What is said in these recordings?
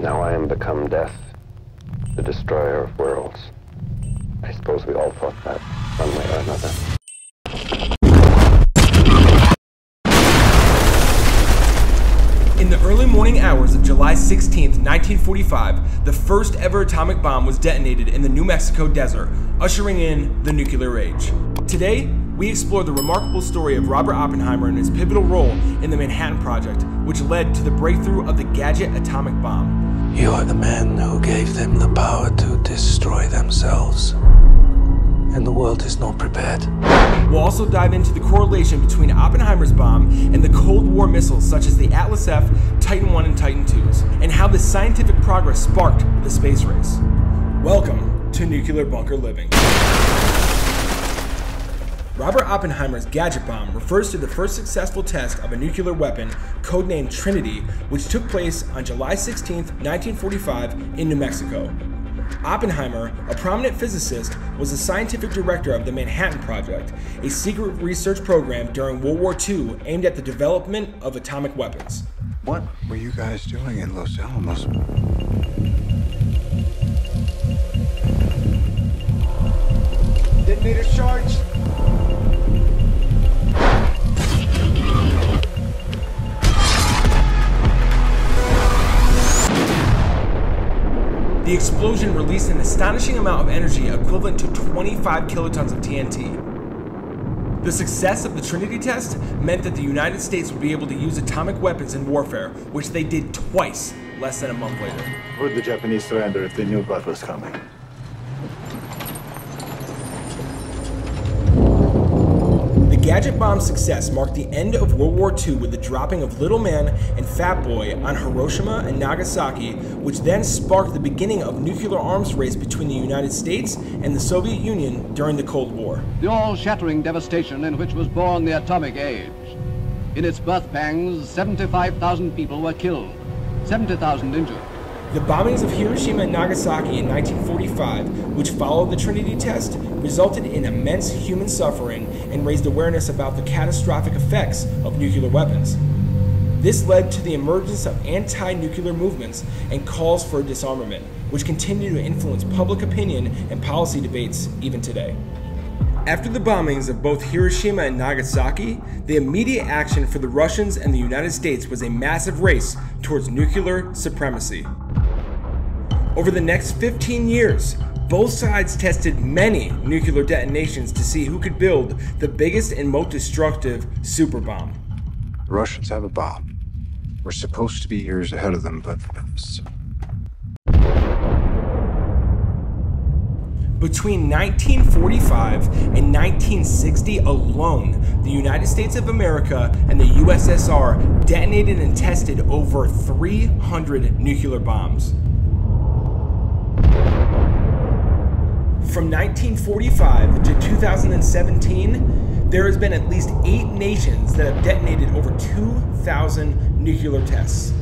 Now I am become death, the destroyer of worlds. I suppose we all thought that, one way or another. In the early morning hours of July 16, 1945, the first ever atomic bomb was detonated in the New Mexico desert, ushering in the nuclear age. Today, we explore the remarkable story of Robert Oppenheimer and his pivotal role in the Manhattan Project, which led to the breakthrough of the Gadget atomic bomb. You are the man who gave them the power to destroy themselves, and the world is not prepared. We'll also dive into the correlation between Oppenheimer's bomb and the Cold War missiles such as the Atlas F, Titan 1, and Titan 2s, and how this scientific progress sparked the space race. Welcome to Nuclear Bunker Living. Robert Oppenheimer's gadget bomb refers to the first successful test of a nuclear weapon, codenamed Trinity, which took place on July 16, 1945 in New Mexico. Oppenheimer, a prominent physicist, was the scientific director of the Manhattan Project, a secret research program during World War II aimed at the development of atomic weapons. What were you guys doing in Los Alamos? Detonator charged. The explosion released an astonishing amount of energy equivalent to 25 kilotons of TNT. The success of the Trinity Test meant that the United States would be able to use atomic weapons in warfare, which they did twice less than a month later. Would the Japanese surrender if they knew what was coming? The Gadget bomb's success marked the end of World War II with the dropping of Little Man and Fat Boy on Hiroshima and Nagasaki, which then sparked the beginning of a nuclear arms race between the United States and the Soviet Union during the Cold War. The all-shattering devastation in which was born the atomic age. In its birth pangs, 75,000 people were killed, 70,000 injured. The bombings of Hiroshima and Nagasaki in 1945, which followed the Trinity Test, resulted in immense human suffering and raised awareness about the catastrophic effects of nuclear weapons. This led to the emergence of anti-nuclear movements and calls for disarmament, which continue to influence public opinion and policy debates even today. After the bombings of both Hiroshima and Nagasaki, the immediate action for the Russians and the United States was a massive race towards nuclear supremacy. Over the next 15 years, both sides tested many nuclear detonations to see who could build the biggest and most destructive superbomb. The Russians have a bomb. We're supposed to be years ahead of them, but... Between 1945 and 1960 alone, the United States of America and the USSR detonated and tested over 300 nuclear bombs. From 1945 to 2017, there has been at least 8 nations that have detonated over 2,000 nuclear tests.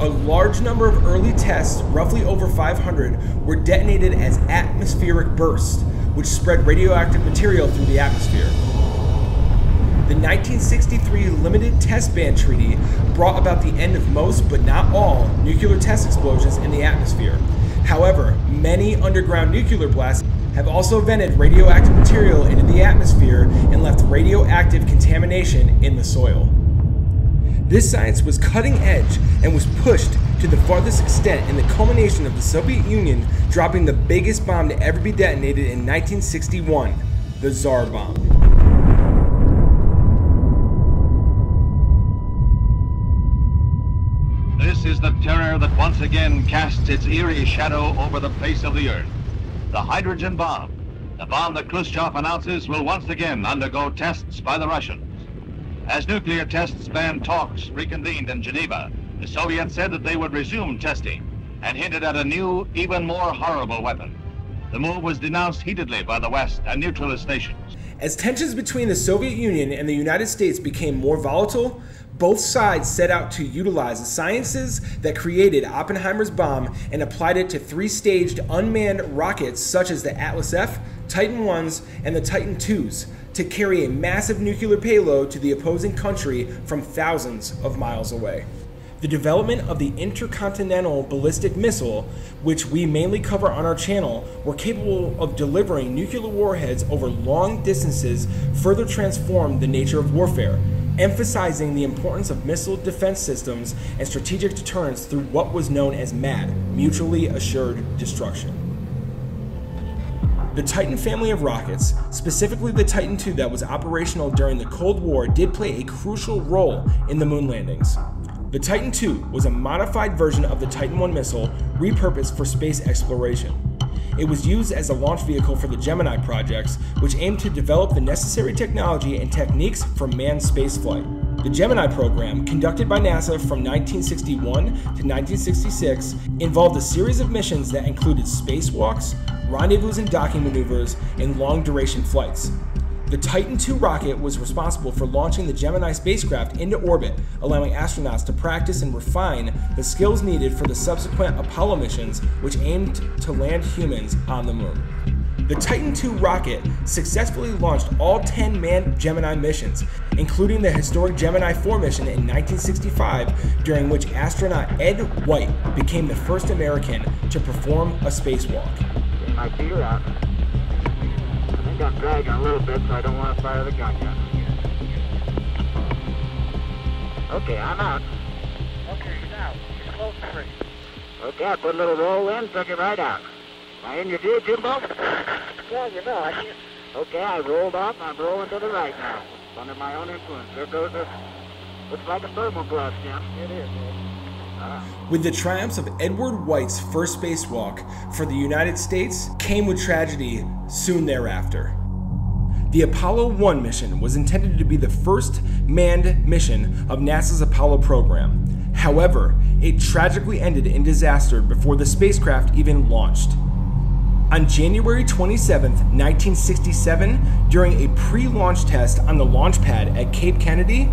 A large number of early tests, roughly over 500, were detonated as atmospheric bursts, which spread radioactive material through the atmosphere. The 1963 Limited Test Ban Treaty brought about the end of most, but not all, nuclear test explosions in the atmosphere. However, many underground nuclear blasts have also vented radioactive material into the atmosphere and left radioactive contamination in the soil. This science was cutting edge and was pushed to the farthest extent in the culmination of the Soviet Union dropping the biggest bomb to ever be detonated in 1961, the Tsar Bomb. This is the terror that once again casts its eerie shadow over the face of the earth. The hydrogen bomb, the bomb that Khrushchev announces will once again undergo tests by the Russians. As nuclear tests banned talks reconvened in Geneva, the Soviets said that they would resume testing and hinted at a new, even more horrible weapon. The move was denounced heatedly by the West and neutralist nations. As tensions between the Soviet Union and the United States became more volatile, both sides set out to utilize the sciences that created Oppenheimer's bomb and applied it to 3-staged unmanned rockets such as the Atlas F, Titan 1s, and the Titan 2s to carry a massive nuclear payload to the opposing country from thousands of miles away. the development of the intercontinental ballistic missile, which we mainly cover on our channel, were capable of delivering nuclear warheads over long distances, further transformed the nature of warfare, emphasizing the importance of missile defense systems and strategic deterrence through what was known as MAD, Mutually Assured Destruction. The Titan family of rockets, specifically the Titan 2 that was operational during the Cold War, did play a crucial role in the moon landings. The Titan 2 was a modified version of the Titan 1 missile, repurposed for space exploration. It was used as a launch vehicle for the Gemini projects, which aimed to develop the necessary technology and techniques for manned spaceflight. The Gemini program, conducted by NASA from 1961 to 1966, involved a series of missions that included spacewalks, rendezvous and docking maneuvers, and long-duration flights. The Titan II rocket was responsible for launching the Gemini spacecraft into orbit, allowing astronauts to practice and refine the skills needed for the subsequent Apollo missions, which aimed to land humans on the moon. The Titan II rocket successfully launched all 10 manned Gemini missions, including the historic Gemini 4 mission in 1965, during which astronaut Ed White became the first American to perform a spacewalk. My feet are out. I think I'm dragging a little bit, so I don't want to fire the gun yet. Okay, I'm out. Okay, he's out. He's close to free. Okay, I put a little roll in, took it right out. Am I in your view, Jimbo? Yeah, you know, I can't. Okay, I rolled off, and I'm rolling to the right now. It's under my own influence. There goes this. Looks like a thermal glove, Jim. It is, man. With the triumphs of Edward White's first spacewalk for the United States came with tragedy soon thereafter. The Apollo 1 mission was intended to be the first manned mission of NASA's Apollo program. However, it tragically ended in disaster before the spacecraft even launched. On January 27, 1967, during a pre-launch test on the launch pad at Cape Kennedy,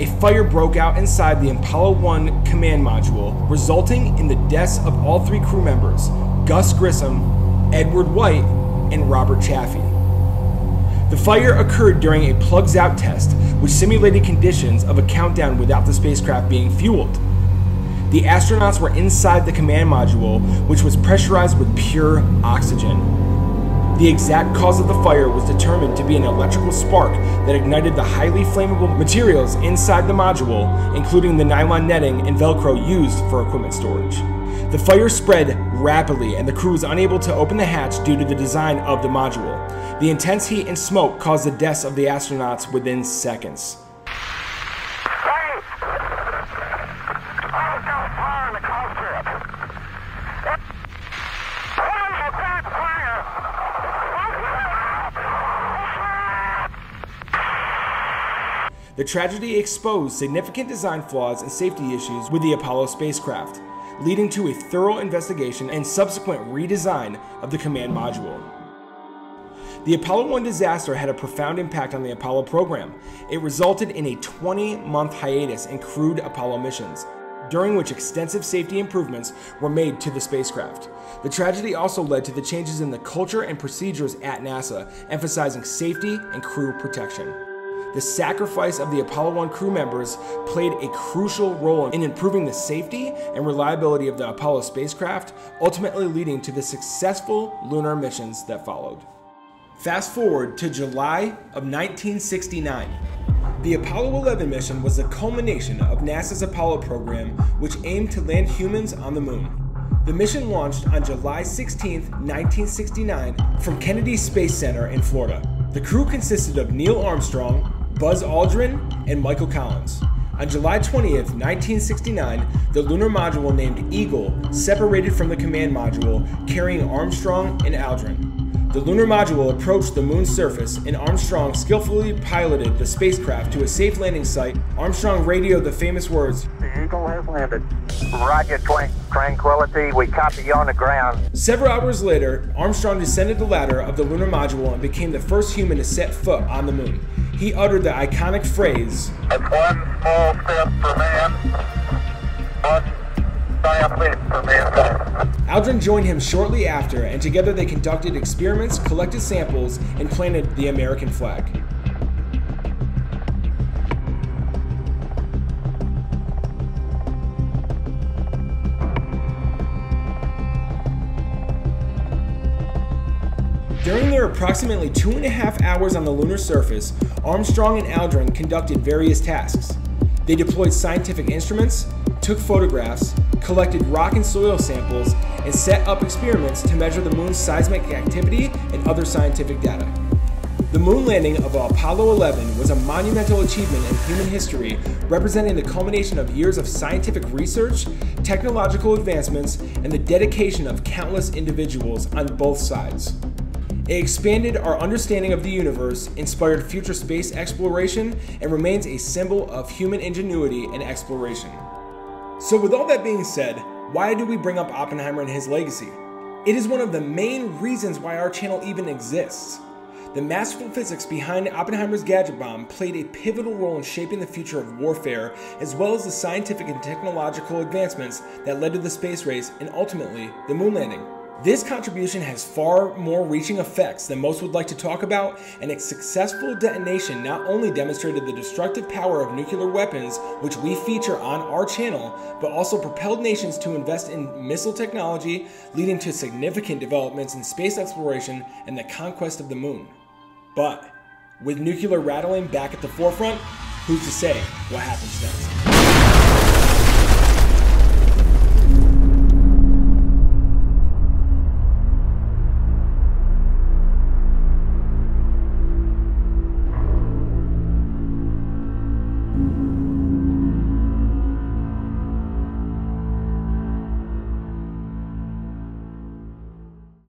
a fire broke out inside the Apollo 1 command module, resulting in the deaths of all three crew members, Gus Grissom, Edward White, and Robert Chaffee. The fire occurred during a plugs-out test, which simulated conditions of a countdown without the spacecraft being fueled. The astronauts were inside the command module, which was pressurized with pure oxygen. The exact cause of the fire was determined to be an electrical spark that ignited the highly flammable materials inside the module, including the nylon netting and Velcro used for equipment storage. The fire spread rapidly and the crew was unable to open the hatch due to the design of the module. The intense heat and smoke caused the deaths of the astronauts within seconds. The tragedy exposed significant design flaws and safety issues with the Apollo spacecraft, leading to a thorough investigation and subsequent redesign of the command module. The Apollo 1 disaster had a profound impact on the Apollo program. It resulted in a 20-month hiatus in crewed Apollo missions, during which extensive safety improvements were made to the spacecraft. The tragedy also led to the changes in the culture and procedures at NASA, emphasizing safety and crew protection. The sacrifice of the Apollo 1 crew members played a crucial role in improving the safety and reliability of the Apollo spacecraft, ultimately leading to the successful lunar missions that followed. Fast forward to July of 1969. The Apollo 11 mission was the culmination of NASA's Apollo program, which aimed to land humans on the moon. The mission launched on July 16, 1969, from Kennedy Space Center in Florida. The crew consisted of Neil Armstrong, Buzz Aldrin, and Michael Collins. On July 20th, 1969, the lunar module named Eagle separated from the command module, carrying Armstrong and Aldrin. The lunar module approached the moon's surface, and Armstrong skillfully piloted the spacecraft to a safe landing site. Armstrong radioed the famous words, "The Eagle has landed. Roger, Tranquility, we copy on the ground." Several hours later, Armstrong descended the ladder of the lunar module and became the first human to set foot on the moon. He uttered the iconic phrase, "It's one small step for man, one giant leap for mankind." Aldrin joined him shortly after, and together they conducted experiments, collected samples, and planted the American flag. After approximately 2.5 hours on the lunar surface, Armstrong and Aldrin conducted various tasks. They deployed scientific instruments, took photographs, collected rock and soil samples, and set up experiments to measure the moon's seismic activity and other scientific data. The moon landing of Apollo 11 was a monumental achievement in human history, representing the culmination of years of scientific research, technological advancements, and the dedication of countless individuals on both sides. It expanded our understanding of the universe, inspired future space exploration, and remains a symbol of human ingenuity and exploration. So with all that being said, why do we bring up Oppenheimer and his legacy? It is one of the main reasons why our channel even exists. The masterful physics behind Oppenheimer's gadget bomb played a pivotal role in shaping the future of warfare, as well as the scientific and technological advancements that led to the space race and ultimately the moon landing. This contribution has far more reaching effects than most would like to talk about, and its successful detonation not only demonstrated the destructive power of nuclear weapons, which we feature on our channel, but also propelled nations to invest in missile technology, leading to significant developments in space exploration and the conquest of the moon. But with nuclear rattling back at the forefront, who's to say what happens next?